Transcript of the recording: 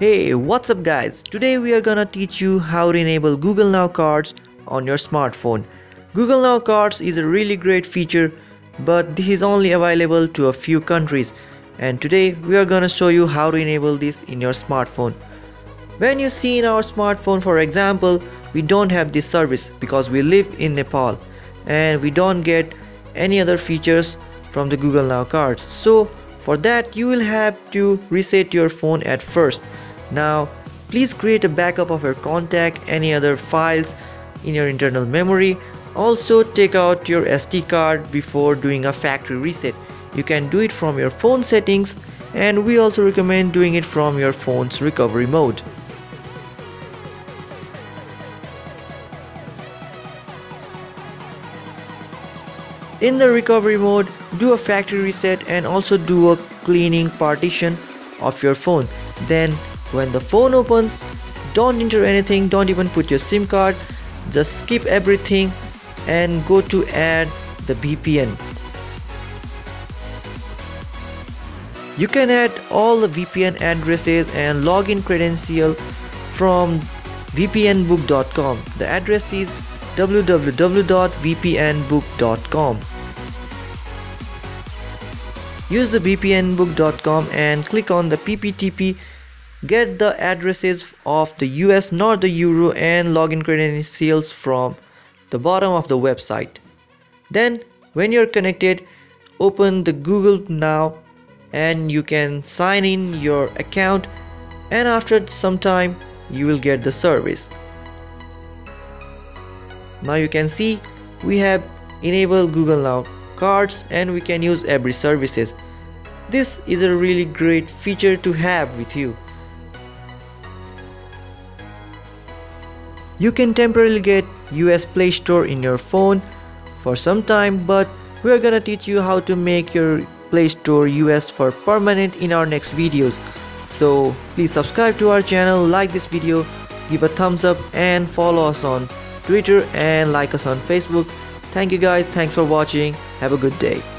Hey, what's up guys? Today we are gonna teach you how to enable Google Now Cards on your smartphone. Google Now Cards is a really great feature, but this is only available to a few countries, and today we are gonna show you how to enable this in your smartphone. When you see in our smartphone, for example, we don't have this service because we live in Nepal and we don't get any other features from the Google Now Cards. So for that you will have to reset your phone at first. Now please create a backup of your contact, any other files in your internal memory. Also take out your SD card before doing a factory reset. You can do it from your phone settings, and we also recommend doing it from your phone's recovery mode. In the recovery mode, do a factory reset and also do a cleaning partition of your phone. Then when the phone opens, don't enter anything, don't even put your SIM card, just skip everything and go to add the VPN. You can add all the VPN addresses and login credential from vpnbook.com. The address is www.vpnbook.com. Use the vpnbook.com and click on the PPTP. Get the addresses of the US, not the Euro, and login credentials from the bottom of the website. Then when you're connected, open the Google Now and you can sign in your account, and after some time you will get the service. Now you can see we have enabled Google Now Cards and we can use every services. This is a really great feature to have with you. You can temporarily get US Play Store in your phone for some time, but we are gonna teach you how to make your Play Store US for permanent in our next videos. So please subscribe to our channel, like this video, give a thumbs up and follow us on Twitter and like us on Facebook. Thank you guys, thanks for watching, have a good day.